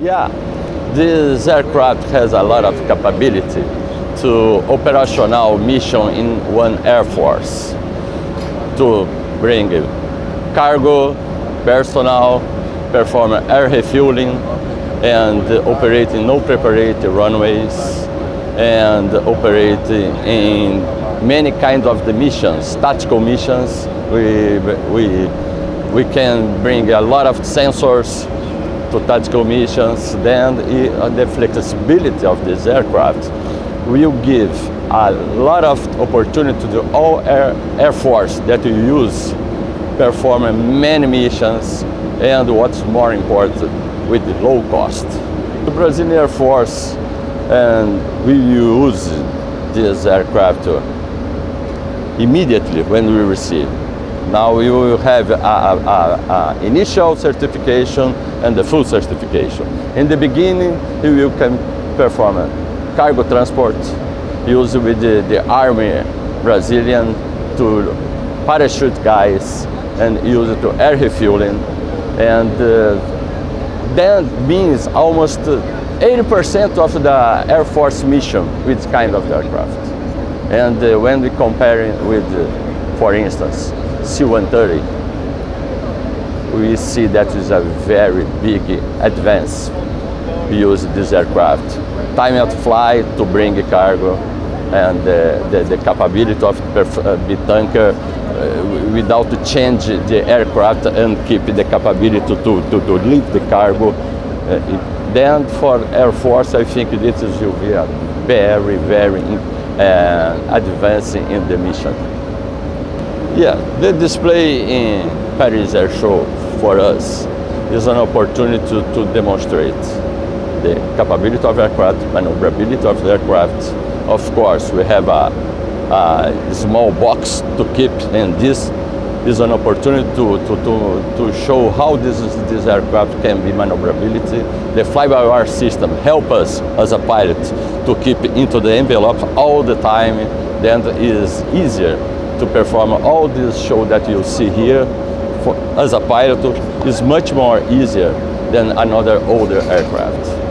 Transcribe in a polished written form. Yeah, this aircraft has a lot of capability to operational mission in one Air Force, to bring cargo, personnel, perform air refueling, and operate in no preparatory runways, and operate in many kinds of the missions, tactical missions. We can bring a lot of sensors to tactical missions. Then the flexibility of this aircraft will give a lot of opportunity to all Air Force that you use perform many missions, and what's more important, with low cost. The Brazilian Air Force, and we use this aircraft immediately when we receive. Now we will have an initial certification and the full certification. In the beginning, you can perform cargo transport, used with the Army Brazilian to parachute guys, and used to air refueling, and that means almost 80% of the Air Force mission with kind of aircraft. And when we compare it with, for instance, C-130, we see that is a very big advance. We use this aircraft, time at flight to bring cargo, and the capability of B-tanker without to change the aircraft and keep the capability to lift the cargo. Then for Air Force, I think this will be a very, very advancing in the mission. Yeah, the display in Paris Air Show for us is an opportunity to demonstrate the capability of aircraft, maneuverability of the aircraft. Of course, we have a small box to keep, and this is an opportunity to show how this aircraft can be maneuverability. The fly-by-wire system helps us as a pilot to keep into the envelope all the time. Then it is easier to perform all this show that you see here. As a pilot, is much more easier than another older aircraft.